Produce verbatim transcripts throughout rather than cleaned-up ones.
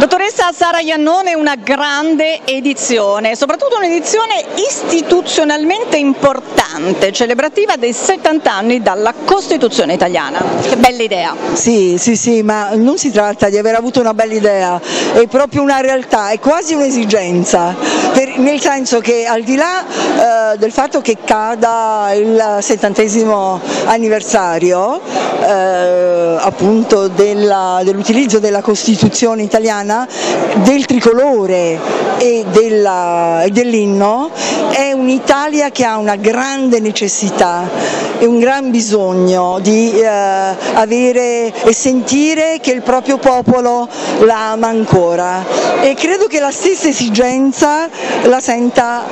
Dottoressa Sara Iannone, una grande edizione, soprattutto un'edizione istituzionalmente importante, celebrativa dei settanta anni dalla Costituzione italiana. Che bella idea! Sì, sì, sì, ma non si tratta di aver avuto una bella idea, è proprio una realtà, è quasi un'esigenza, nel senso che al di là eh, del fatto che cada il settantesimo anniversario eh, appunto dell'utilizzo della, dell della Costituzione italiana, del tricolore e dell'inno, è un'Italia che ha una grande necessità e un gran bisogno di eh, avere e sentire che il proprio popolo la ama ancora, e credo che la stessa esigenza la senta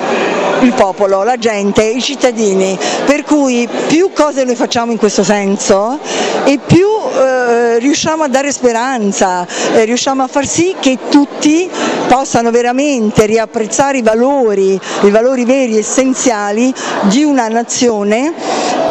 il popolo, la gente, i cittadini, per cui più cose noi facciamo in questo senso e più eh, riusciamo a dare speranza, eh, riusciamo a far sì che tutti possano veramente riapprezzare i valori, i valori veri essenziali di una nazione,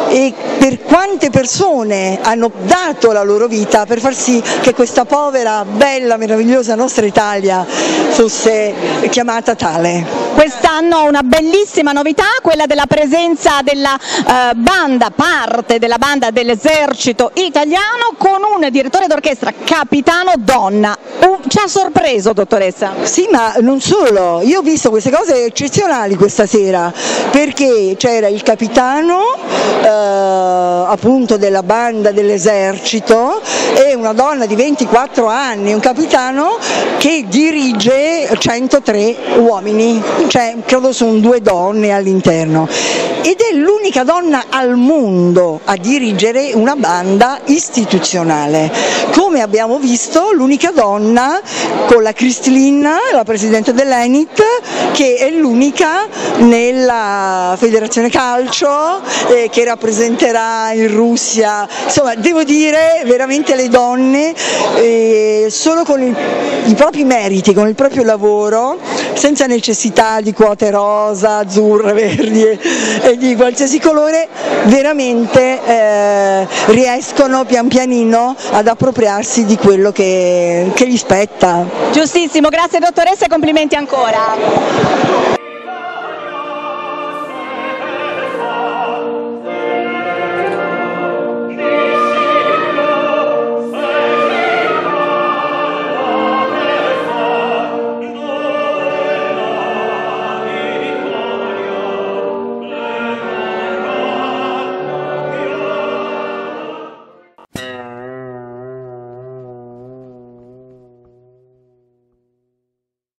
e per quante persone hanno dato la loro vita per far sì che questa povera, bella, meravigliosa nostra Italia fosse chiamata tale. Quest'anno una bellissima novità, quella della presenza della eh, banda, parte della banda dell'esercito italiano, con un direttore d'orchestra, capitano donna. Ci ha sorpreso, dottoressa. Sì, ma non solo, io ho visto queste cose eccezionali questa sera, perché c'era il capitano eh, appunto della banda dell'esercito, e una donna di ventiquattro anni, un capitano che dirige centotré uomini, cioè credo sono due donne all'interno, ed è l'unica donna al mondo a dirigere una banda istituzionale. Come abbiamo visto, l'unica donna, con la Cristalina, la presidente dell'Enit, che è l'unica nella Federazione Calcio, eh, che rappresenterà in Russia. Insomma, devo dire, veramente le donne eh, solo con il, i propri meriti, con il proprio lavoro, senza necessità di quote rosa, azzurre, verdi e, e di qualsiasi colore, veramente eh, riescono pian pianino ad appropriarsi di quello che, che gli spetta. Giustissimo, grazie dottoressa e complimenti ancora.